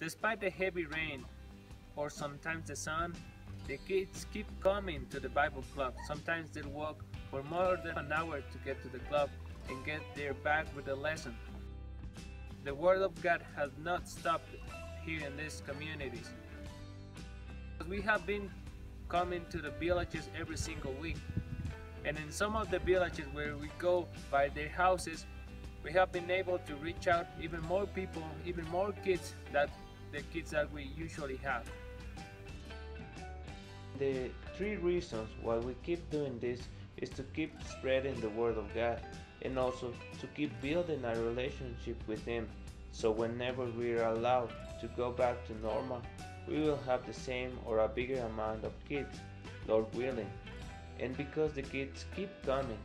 Despite the heavy rain or sometimes the sun, the kids keep coming to the Bible club. Sometimes they walk for more than an hour to get to the club and get their bag with a lesson. The Word of God has not stopped here in these communities. We have been coming to the villages every single week, and in some of the villages where we go by their houses, we have been able to reach out even more people, even more kids than the kids that we usually have. The three reasons why we keep doing this is to keep spreading the Word of God and also to keep building our relationship with Him, so whenever we are allowed to go back to normal, we will have the same or a bigger amount of kids, Lord willing, and because the kids keep coming.